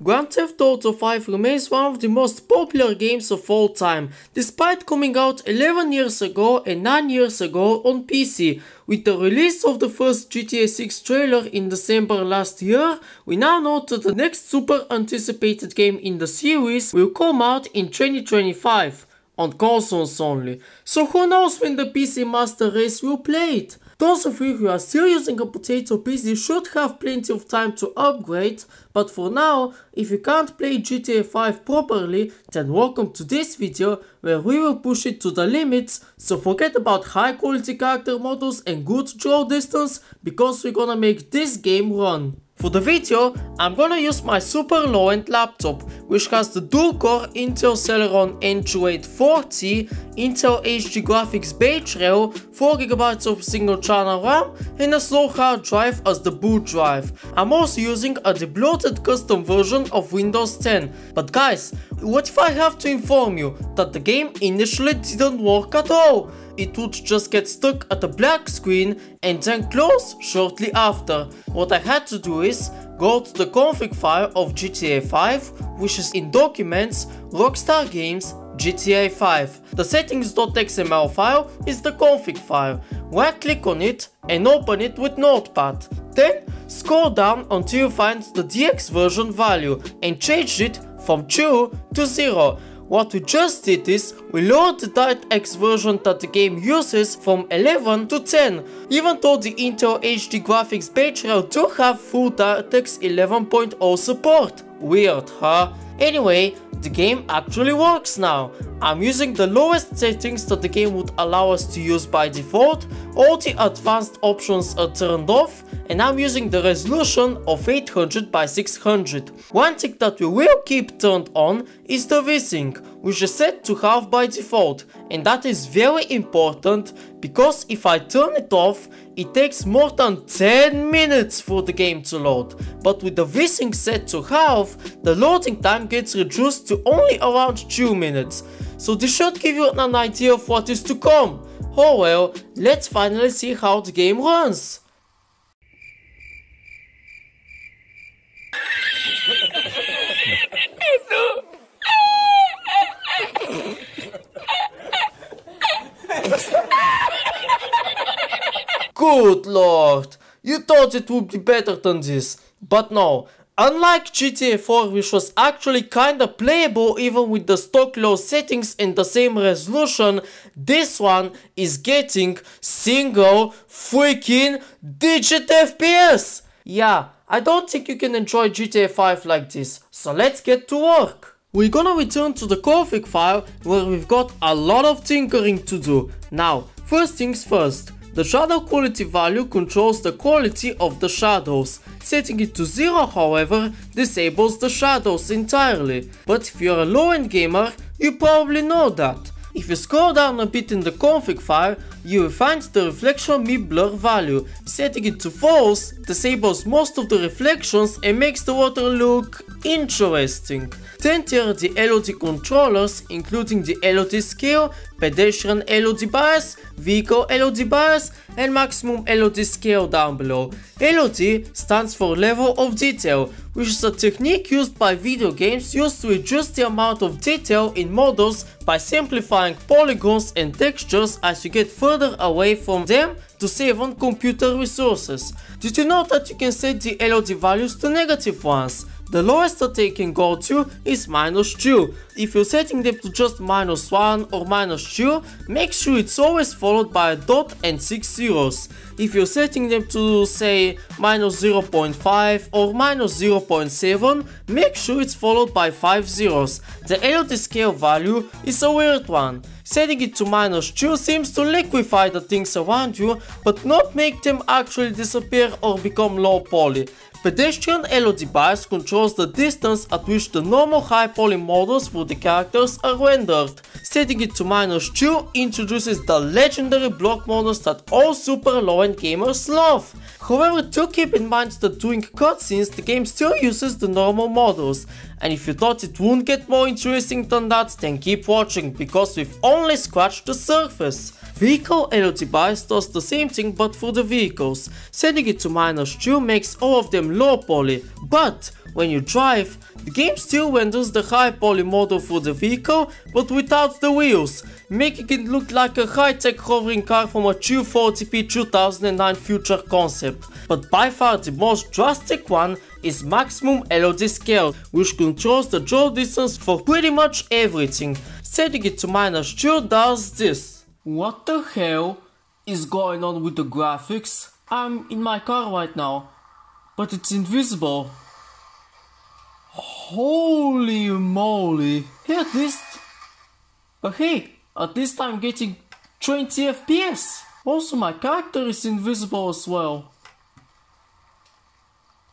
Grand Theft Auto V remains one of the most popular games of all time, despite coming out 11 years ago and 9 years ago on PC. With the release of the first GTA 6 trailer in December last year, we now note that the next super anticipated game in the series will come out in 2025, on consoles only. So who knows when the PC Master Race will play it? Those of you who are still using a potato PC should have plenty of time to upgrade, but for now, if you can't play GTA 5 properly, then welcome to this video where we will push it to the limits, so forget about high quality character models and good draw distance, because we're gonna make this game run. For the video, I'm gonna use my super low-end laptop, which has the dual-core Intel Celeron N2840, Intel HD Graphics Bay Trail, 4GB of single-channel RAM, and a slow hard drive as the boot drive. I'm also using a debloated custom version of Windows 10. But guys, what if I have to inform you that the game initially didn't work at all? It would just get stuck at a black screen and then close shortly after. What I had to do is go to the config file of GTA 5, which is in Documents, Rockstar Games, GTA 5. The settings.xml file is the config file. Right click on it and open it with Notepad. Then scroll down until you find the DX version value and change it from true to 0. What we just did is, we lowered the DirectX version that the game uses from 11 to 10, even though the Intel HD Graphics Bay Trail do have full DirectX 11.0 support. Weird, huh? Anyway, the game actually works now. I'm using the lowest settings that the game would allow us to use by default, all the advanced options are turned off, and I'm using the resolution of 800 by 600. One thing that we will keep turned on is the V-Sync, which is set to half by default, and that is very important because if I turn it off, it takes more than 10 minutes for the game to load. But with the V-Sync set to half, the loading time gets reduced to only around 2 minutes. So this should give you an idea of what is to come. Oh well, let's finally see how the game runs. Good lord, you thought it would be better than this, but no. Unlike GTA 4, which was actually kinda playable even with the stock low settings and the same resolution, this one is getting single freaking digit FPS! Yeah, I don't think you can enjoy GTA 5 like this, so let's get to work! We're gonna return to the config file where we've got a lot of tinkering to do. Now, first things first, the shadow quality value controls the quality of the shadows. Setting it to 0, however, disables the shadows entirely. But if you're a low-end gamer, you probably know that. If you scroll down a bit in the config file, you will find the reflection mip blur value. Setting it to false disables most of the reflections and makes the water look interesting. Then there are the LOD controllers, including the LOD Scale, Pedestrian LOD Bias, Vehicle LOD Bias, and Maximum LOD Scale down below. LOD stands for Level of Detail, which is a technique used by video games used to reduce the amount of detail in models by simplifying polygons and textures as you get further away from them to save on computer resources. Did you know that you can set the LOD values to negative ones? The lowest that they can go to is -2. If you're setting them to just -1 or -2, make sure it's always followed by a dot and 6 zeros. If you're setting them to, say, -0.5 or -0.7, make sure it's followed by 5 zeros. The LOD scale value is a weird one. Setting it to -2 seems to liquefy the things around you, but not make them actually disappear or become low poly. Pedestrian LOD bias controls the distance at which the normal high poly models for the characters are rendered. Setting it to -2 introduces the legendary block models that all super low-end gamers love. However, do keep in mind that during cutscenes the game still uses the normal models. And if you thought it wouldn't get more interesting than that, then keep watching, because we've only scratched the surface. Vehicle LOD bias does the same thing but for the vehicles. Setting it to -2 makes all of them low poly, but when you drive, the game still renders the high poly model for the vehicle, but without the wheels, making it look like a high-tech hovering car from a true 40p 2009 future concept. But by far the most drastic one is Maximum LOD Scale, which controls the draw distance for pretty much everything. Setting it to minus 2 does this. What the hell is going on with the graphics? I'm in my car right now, but it's invisible. Holy moly! Hey, at least I'm getting 20 FPS. Also, my character is invisible as well.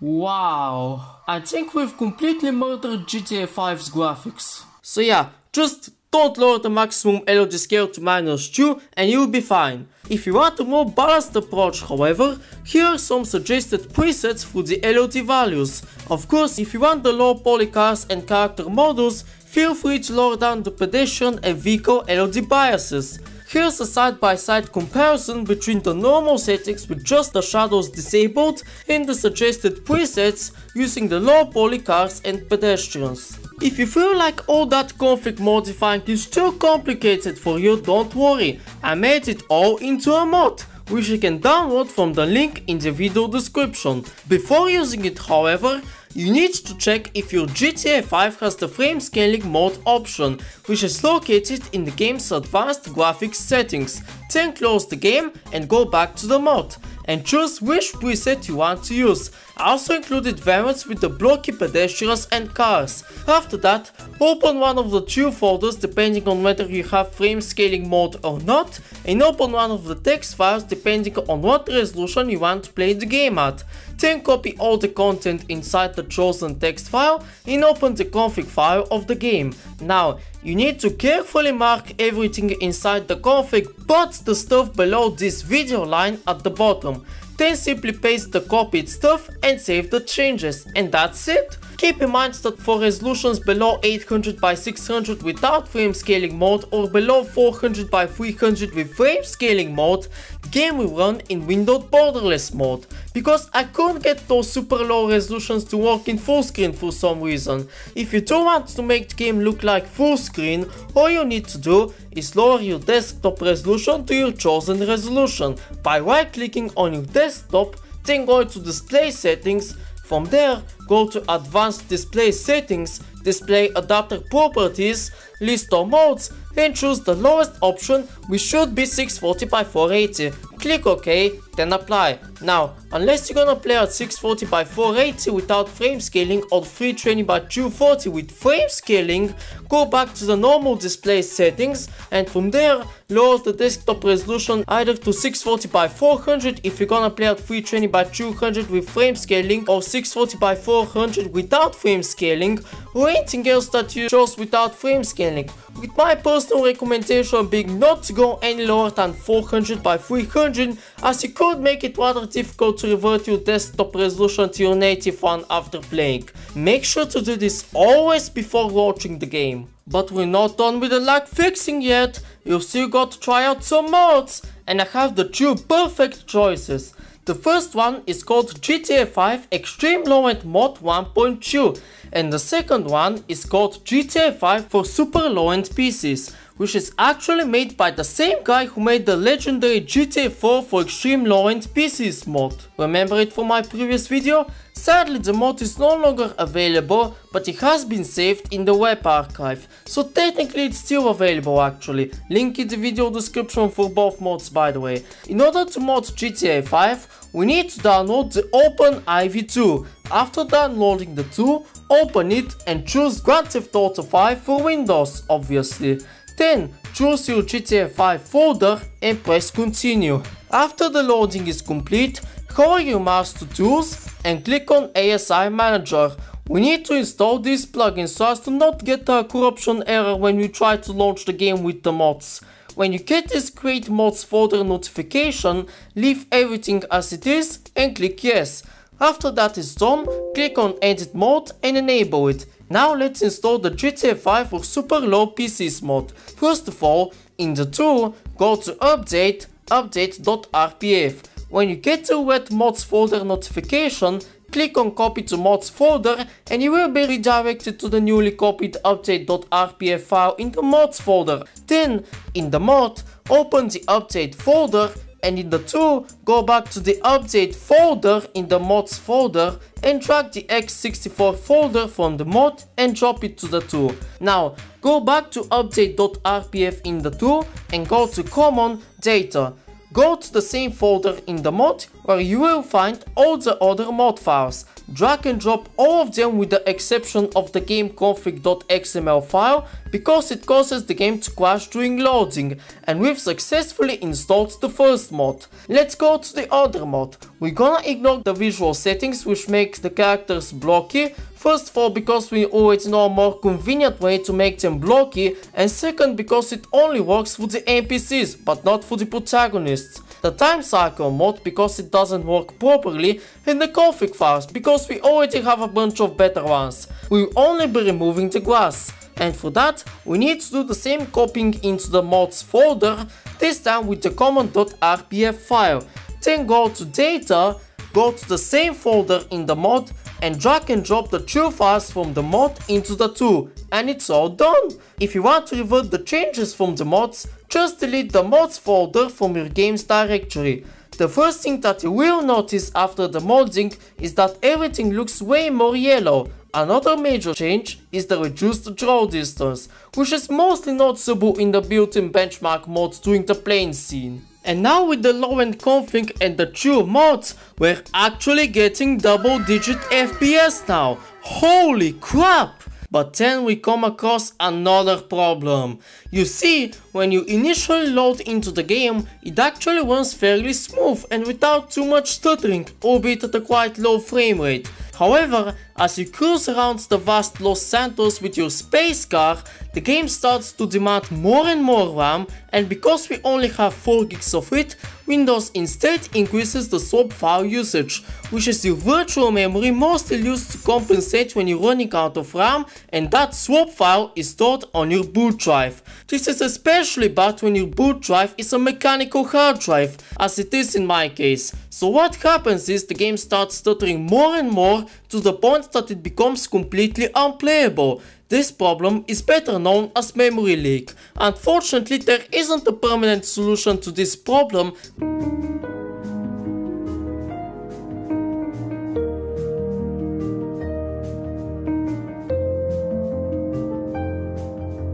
Wow, I think we've completely murdered GTA 5's graphics. So yeah, just don't lower the Maximum LOD Scale to minus 2 and you'll be fine. If you want a more balanced approach, however, here are some suggested presets for the LOD values. Of course, if you want the low poly cars and character models, feel free to lower down the pedestrian and vehicle LOD biases. Here's a side-by-side comparison between the normal settings with just the shadows disabled and the suggested presets using the low poly cars and pedestrians. If you feel like all that conflict modifying is too complicated for you, don't worry, I made it all into a mod, which you can download from the link in the video description. Before using it, however, you need to check if your GTA 5 has the Frame Scaling Mode option, which is located in the game's advanced graphics settings. Then close the game and go back to the mod, and choose which preset you want to use. I also included variants with the blocky pedestrians and cars. After that, open one of the two folders depending on whether you have Frame Scaling Mode or not, and open one of the text files depending on what resolution you want to play the game at. Then copy all the content inside the chosen text file and open the config file of the game. Now, you need to carefully mark everything inside the config but the stuff below this video line at the bottom. Then simply paste the copied stuff and save the changes, and that's it. Keep in mind that for resolutions below 800x600 without Frame Scaling Mode or below 400x300 with Frame Scaling Mode, the game will run in windowed borderless mode, because I couldn't get those super low resolutions to work in full screen for some reason. If you do want to make the game look like full screen, all you need to do is lower your desktop resolution to your chosen resolution by right clicking on your desktop, then go to Display Settings. From there, go to Advanced Display Settings, Display Adapter Properties, List of Modes, and choose the lowest option, which should be 640x480. Click OK, then apply. Now, unless you're gonna play at 640x480 without frame scaling or 320x240 with frame scaling, go back to the normal display settings and from there lower the desktop resolution either to 640x400 if you're gonna play at 320x200 with frame scaling or 640x400 without frame scaling or anything else that you chose without frame scaling, with my personal recommendation being not to go any lower than 400x300 as you could make it rather difficult to revert your desktop resolution to your native one after playing. Make sure to do this always before launching the game. But we're not done with the lag fixing yet, you've still got to try out some mods, and I have the two perfect choices. The first one is called GTA 5 Extreme Low End Mod 1.2 and the second one is called GTA 5 for Super Low End PCs, which is actually made by the same guy who made the legendary GTA 4 for Extreme Low End PCs mod. Remember it from my previous video? Sadly, the mod is no longer available, but it has been saved in the web archive, so technically it's still available actually. Link in the video description for both mods, by the way. In order to mod GTA 5, we need to download the Open IV2. After downloading the 2, open it and choose Grand Theft Auto V for Windows, obviously. Then choose your GTA 5 folder and press continue. After the loading is complete, hover your mouse to tools and click on ASI Manager. We need to install this plugin so as to not get a corruption error when you try to launch the game with the mods. When you get this create mods folder notification, leave everything as it is and click yes. After that is done, click on edit mode and enable it. Now let's install the GTA 5 for Super Low PCs mod. First of all, in the tool, go to update, update.rpf. When you get the red mods folder notification, Click on Copy to Mods folder and you will be redirected to the newly copied update.rpf file in the mods folder. Then, in the mod, open the update folder and in the tool, go back to the update folder in the mods folder and drag the x64 folder from the mod and drop it to the tool. Now, go back to update.rpf in the tool and go to Common Data. Go to the same folder in the mod where you will find all the other mod files. Drag and drop all of them with the exception of the gameconfig.xml file because it causes the game to crash during loading, and we've successfully installed the first mod. Let's go to the other mod. We're gonna ignore the visual settings which makes the characters blocky. First of all, because we already know a more convenient way to make them blocky, and second, because it only works for the NPCs but not for the protagonists. The time cycle mod because it doesn't work properly, and the config files because we already have a bunch of better ones. We'll only be removing the grass, and for that we need to do the same copying into the mods folder, this time with the common.rpf file. Then go to data, go to the same folder in the mod and drag and drop the true files from the mod into the tool, and it's all done. If you want to revert the changes from the mods, just delete the mods folder from your game's directory. The first thing that you will notice after the modding is that everything looks way more yellow. Another major change is the reduced draw distance, which is mostly noticeable in the built-in benchmark mods during the plane scene. And now with the low-end config and the true mods, we're actually getting double-digit FPS now. Holy crap! But then we come across another problem. You see, when you initially load into the game, it actually runs fairly smooth and without too much stuttering, albeit at a quite low frame rate. However, as you cruise around the vast Los Santos with your space car, the game starts to demand more and more RAM, and because we only have 4 gigs of it, Windows instead increases the swap file usage, which is your virtual memory mostly used to compensate when you're running out of RAM, and that swap file is stored on your boot drive. This is especially bad when your boot drive is a mechanical hard drive, as it is in my case. So what happens is the game starts stuttering more and more to the point that it becomes completely unplayable. This problem is better known as memory leak. Unfortunately, there isn't a permanent solution to this problem,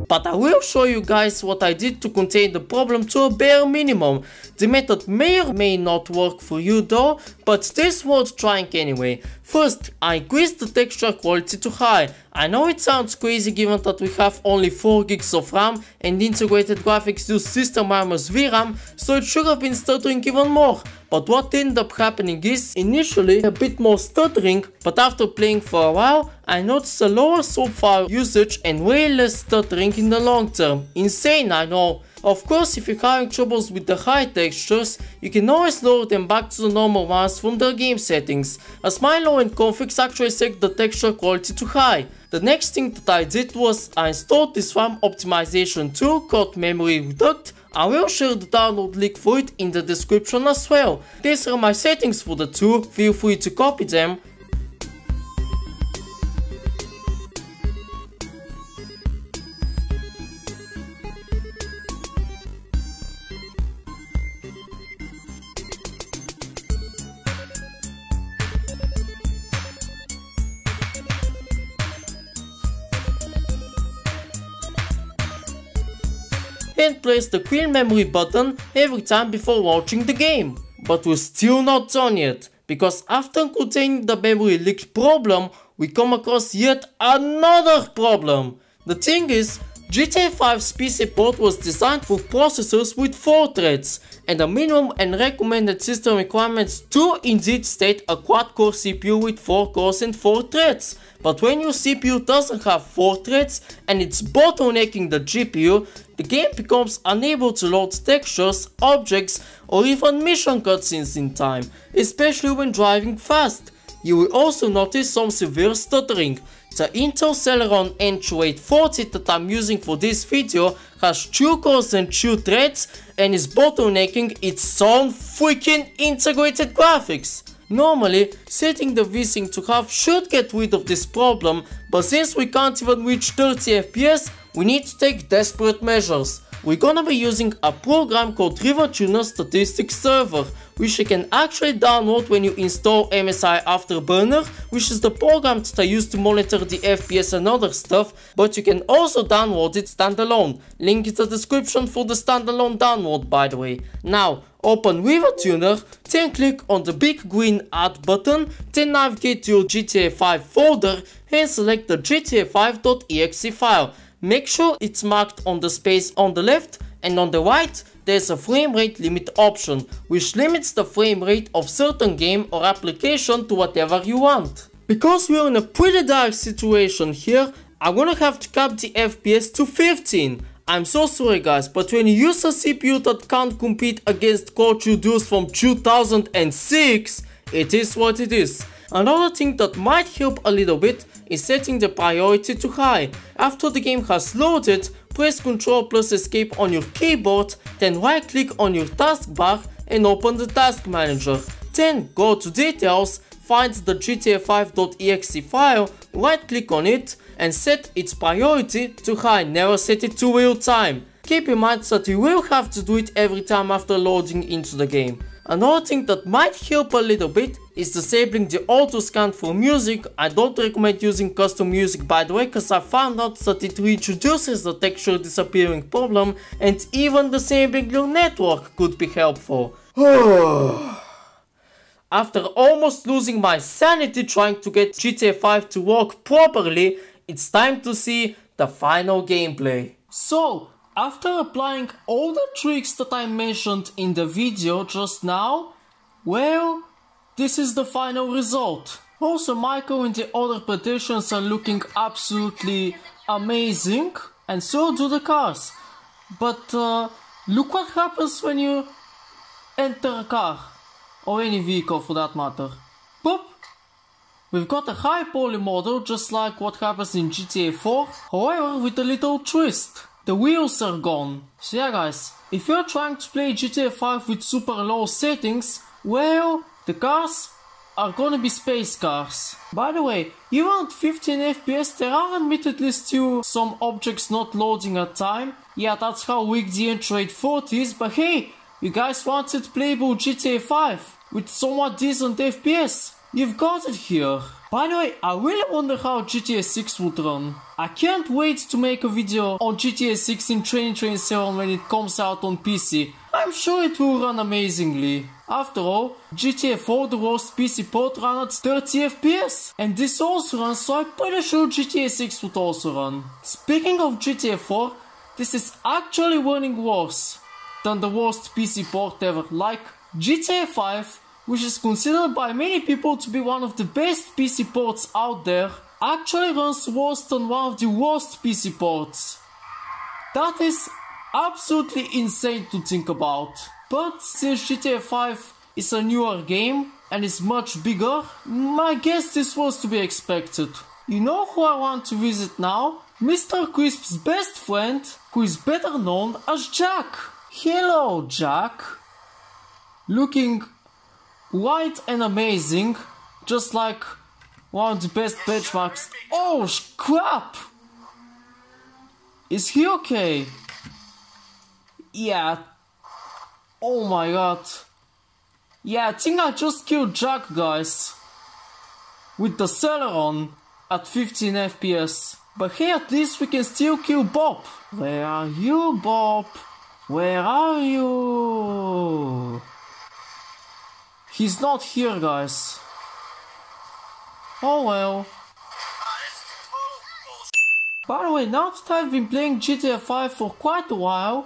but I will show you guys what I did to contain the problem to a bare minimum. The method may or may not work for you though, but this worth trying anyway. First, I increased the texture quality to high. I know it sounds crazy given that we have only 4 gigs of RAM and integrated graphics use system RAM as VRAM, so it should have been stuttering even more. But what ended up happening is initially a bit more stuttering, but after playing for a while, I noticed a lower swap file usage and way less stuttering in the long term. Insane, I know. Of course, if you're having troubles with the high textures, you can always lower them back to the normal ones from the game settings, as my low-end configs actually set the texture quality to high. The next thing that I did was I installed this RAM optimization tool called Memory Reduct. I will share the download link for it in the description as well. These are my settings for the tool, feel free to copy them. And press the green memory button every time before launching the game. But we're still not done yet, because after containing the memory leak problem, we come across yet another problem. The thing is, GTA 5's PC port was designed for processors with 4 threads, and the minimum and recommended system requirements do indeed state a quad-core CPU with 4 cores and 4 threads. But when your CPU doesn't have 4 threads and it's bottlenecking the GPU, the game becomes unable to load textures, objects, or even mission cutscenes in time, especially when driving fast. You will also notice some severe stuttering. The Intel Celeron N2840 that I'm using for this video has 2 cores and 2 threads and is bottlenecking its own freaking integrated graphics. Normally, setting the V-Sync to half should get rid of this problem, but since we can't even reach 30 FPS, we need to take desperate measures. We're gonna be using a program called RivaTuner Statistics Server, which you can actually download when you install MSI Afterburner, which is the program that I use to monitor the FPS and other stuff, but you can also download it standalone. Link in the description for the standalone download, by the way. Now, open RivaTuner, then click on the big green Add button, then navigate to your GTA 5 folder and select the GTA5.exe file. Make sure it's marked on the space on the left, and on the right there's a frame rate limit option, which limits the frame rate of certain game or application to whatever you want. Because we're in a pretty dark situation here, I'm gonna have to cap the FPS to 15. I'm so sorry guys, but when you use a CPU that can't compete against Core CUDAs from 2006, it is what it is. Another thing that might help a little bit is setting the priority to high. After the game has loaded, press Ctrl plus Escape on your keyboard, then right click on your taskbar and open the Task Manager. Then go to Details, find the GTA5.exe file, right click on it and set its priority to high, never set it to real time. Keep in mind that you will have to do it every time after loading into the game. Another thing that might help a little bit is disabling the auto scan for music. I don't recommend using custom music, by the way, because I found out that it reintroduces the texture disappearing problem, and even disabling your network could be helpful. After almost losing my sanity trying to get GTA 5 to work properly, it's time to see the final gameplay. So, after applying all the tricks that I mentioned in the video just now, well, this is the final result. Also, Michael and the other pedestrians are looking absolutely amazing, and so do the cars. But look what happens when you enter a car, or any vehicle for that matter. Boop! We've got a high poly model just like what happens in GTA 4, however with a little twist. The wheels are gone. So yeah guys, if you're trying to play GTA 5 with super low settings, well, the cars are gonna be space cars. By the way, even at 15 FPS there are admittedly still some objects not loading at time. Yeah, that's how weak the entry rate 40 is, but hey, you guys wanted playable GTA 5 with somewhat decent FPS. You've got it here. By the way, I really wonder how GTA 6 would run. I can't wait to make a video on GTA 6 in 2027 when it comes out on PC. I'm sure it will run amazingly. After all, GTA 4, the worst PC port, ran at 30 FPS. And this also runs, so I'm pretty sure GTA 6 would also run. Speaking of GTA 4, this is actually running worse than the worst PC port ever, like GTA 5. Which is considered by many people to be one of the best PC ports out there, actually runs worse than one of the worst PC ports. That is absolutely insane to think about. But since GTA 5 is a newer game and is much bigger, I guess this was to be expected. You know who I want to visit now? Mr. Crisp's best friend, who is better known as Jack. Hello, Jack. Looking white and amazing, just like one of the best benchmarks. Oh crap! Is he okay? Yeah. Oh my god. Yeah, I think I just killed Jack, guys. With the Celeron at 15 FPS. But hey, at least we can still kill Bob. Where are you, Bob? Where are you? He's not here, guys. Oh well. By the way, now that I've been playing GTA 5 for quite a while,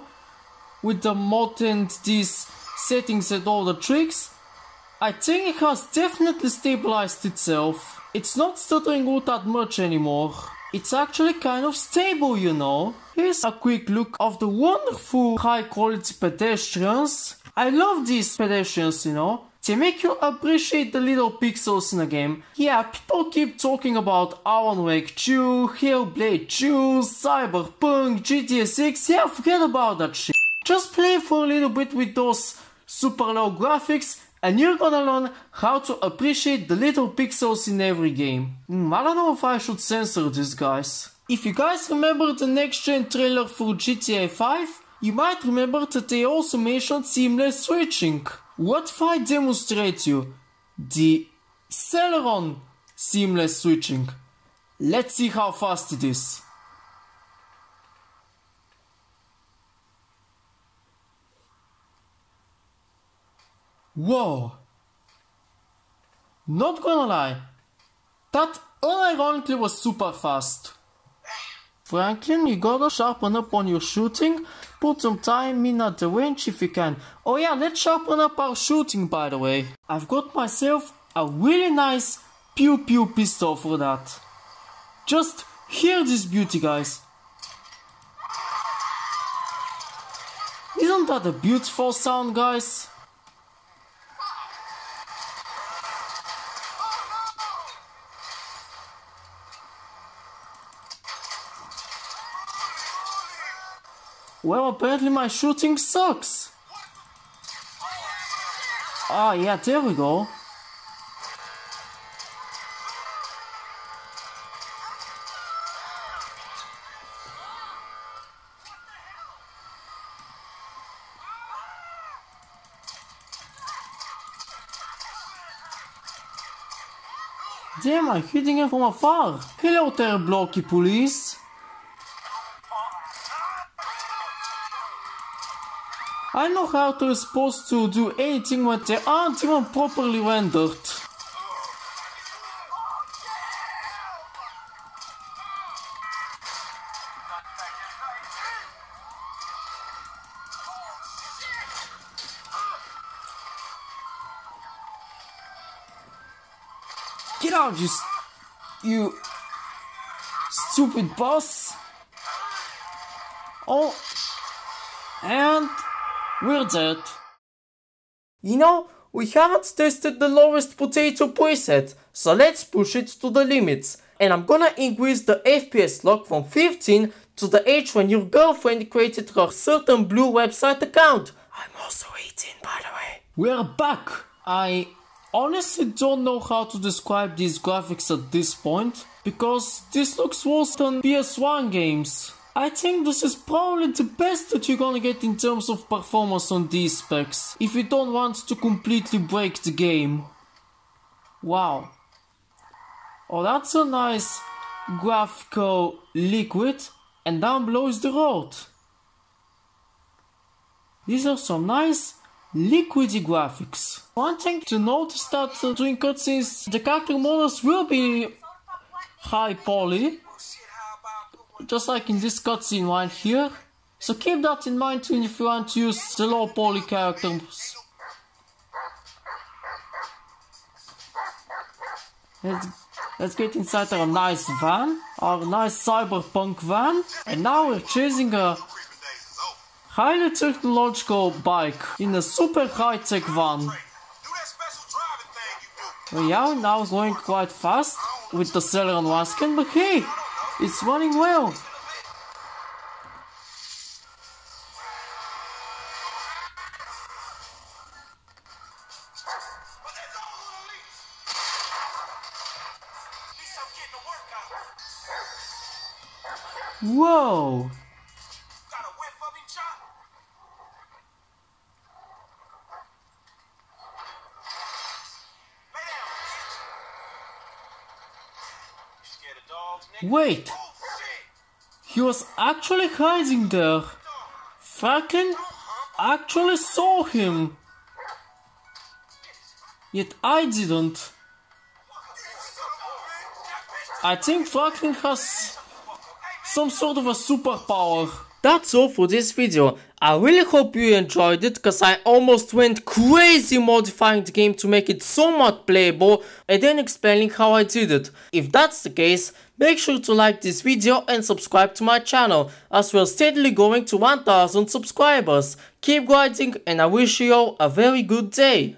with the mod and these settings and all the tricks, I think it has definitely stabilized itself. It's not stuttering all that much anymore. It's actually kind of stable, you know. Here's a quick look of the wonderful high-quality pedestrians. I love these pedestrians, you know. They make you appreciate the little pixels in the game. Yeah, people keep talking about Alan Wake 2, Hellblade 2, Cyberpunk, GTA 6, yeah, forget about that shit. Just play for a little bit with those super low graphics and you're gonna learn how to appreciate the little pixels in every game. I don't know if I should censor these guys. If you guys remember the next gen trailer for GTA 5, you might remember that they also mentioned seamless switching. What if I demonstrate you the Celeron seamless switching? Let's see how fast it is. Whoa! Not gonna lie, that unironically was super fast. Franklin, you gotta sharpen up on your shooting, put some time in at the range if you can. Oh yeah, let's sharpen up our shooting by the way. I've got myself a really nice pew pew pistol for that. Just hear this beauty guys. Isn't that a beautiful sound guys? Well, apparently my shooting sucks. Ah, yeah, there we go. Damn, I'm hitting him from afar. Hello there, blocky police. I know how they're supposed to do anything when they aren't even properly rendered. Get out, you stupid boss! Oh, and we're dead. You know, we haven't tested the lowest potato preset, so let's push it to the limits. And I'm gonna increase the FPS lock from 15 to the age when your girlfriend created her certain blue website account. I'm also 18 by the way. We're back. I honestly don't know how to describe these graphics at this point, because this looks worse than PS1 games. I think this is probably the best that you're gonna get in terms of performance on these specs, if you don't want to completely break the game. Wow. Oh, that's a nice graphical liquid, and down below is the road. These are some nice liquidy graphics. One thing to note is that during cutscenes the character models will be high poly, just like in this cutscene right here, so keep that in mind too if you want to use the low poly characters. Let's get inside our nice van, our nice cyberpunk van, and now we're chasing a highly technological bike in a super high-tech van. We are now going quite fast with the Celeron one scan, but hey! It's running well! Whoa! Wait, he was actually hiding there. Franklin actually saw him. Yet I didn't. I think Franklin has some sort of a superpower. That's all for this video. I really hope you enjoyed it, because I almost went crazy modifying the game to make it somewhat playable and then explaining how I did it. If that's the case, make sure to like this video and subscribe to my channel, as we're steadily going to 1000 subscribers. Keep grinding and I wish you all a very good day.